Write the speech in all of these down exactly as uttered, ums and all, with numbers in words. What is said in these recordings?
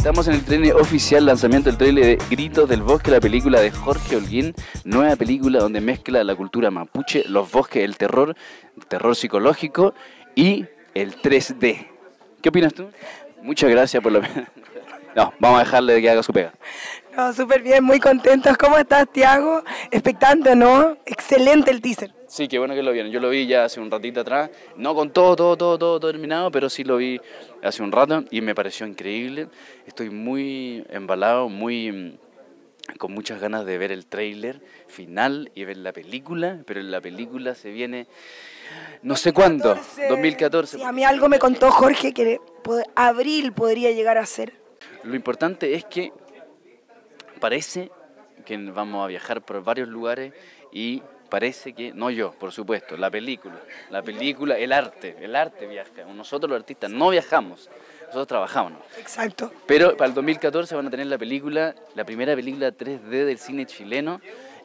Estamos en el tren oficial, lanzamiento del trailer de Gritos del Bosque, la película de Jorge Olguín, nueva película donde mezcla la cultura mapuche, los bosques, el terror, el terror psicológico y el tres D. ¿Qué opinas tú? Muchas gracias por lo menos. No, vamos a dejarle que haga su pega. No, súper bien, muy contentos. ¿Cómo estás, Tiago? Expectante, ¿no? Excelente el teaser. Sí, qué bueno que lo vieron. Yo lo vi ya hace un ratito atrás, no con todo, todo, todo, todo terminado, pero sí lo vi hace un rato y me pareció increíble. Estoy muy embalado, muy con muchas ganas de ver el tráiler final y ver la película, pero en la película se viene no sé cuándo, dos mil catorce. Sí, a mí algo me contó Jorge que abril podría llegar a ser. Lo importante es que parece que vamos a viajar por varios lugares y parece que, no yo, por supuesto, la película, la película, el arte, el arte viaja. Nosotros los artistas no viajamos, nosotros trabajamos. Exacto. Pero para el dos mil catorce van a tener la película, la primera película tres D del cine chileno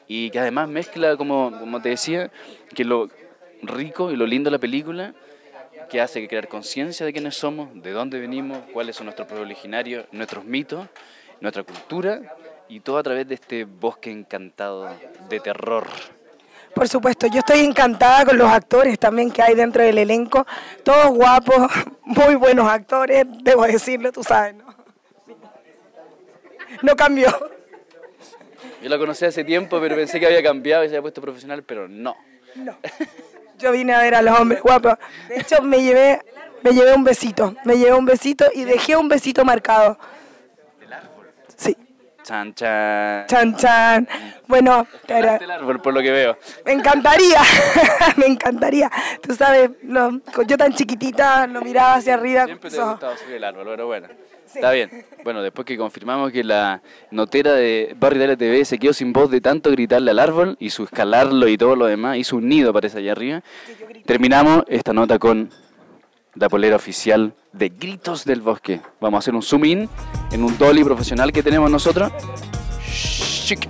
y que además mezcla, como, como te decía, que lo rico y lo lindo de la película que hace que crear conciencia de quiénes somos, de dónde venimos, cuáles son nuestros pueblos originarios, nuestros mitos, nuestra cultura y todo a través de este bosque encantado de terror. Por supuesto, yo estoy encantada con los actores también que hay dentro del elenco, todos guapos, muy buenos actores, debo decirlo, tú sabes, ¿no? No cambió. Yo la conocí hace tiempo, pero pensé que había cambiado y se había puesto profesional, pero no. No. Yo vine a ver a los hombres guapos. De hecho, me llevé, me llevé un besito. Me llevé un besito y dejé un besito marcado. ¿Del árbol? Sí. Chan, chan. Chan, chan. Bueno, pero el árbol, por lo que veo. Me encantaría. Me encantaría. Tú sabes, lo, yo tan chiquitita lo miraba hacia arriba. Siempre te ha gustado subir el árbol, pero bueno. Sí. Está bien. Bueno, después que confirmamos que la notera de Barrio Italia T V se quedó sin voz de tanto gritarle al árbol y su escalarlo y todo lo demás, hizo un nido, parece, allá arriba. Sí, terminamos esta nota con la polera oficial de Gritos del Bosque. Vamos a hacer un zoom in en un dolly profesional que tenemos nosotros. Chic.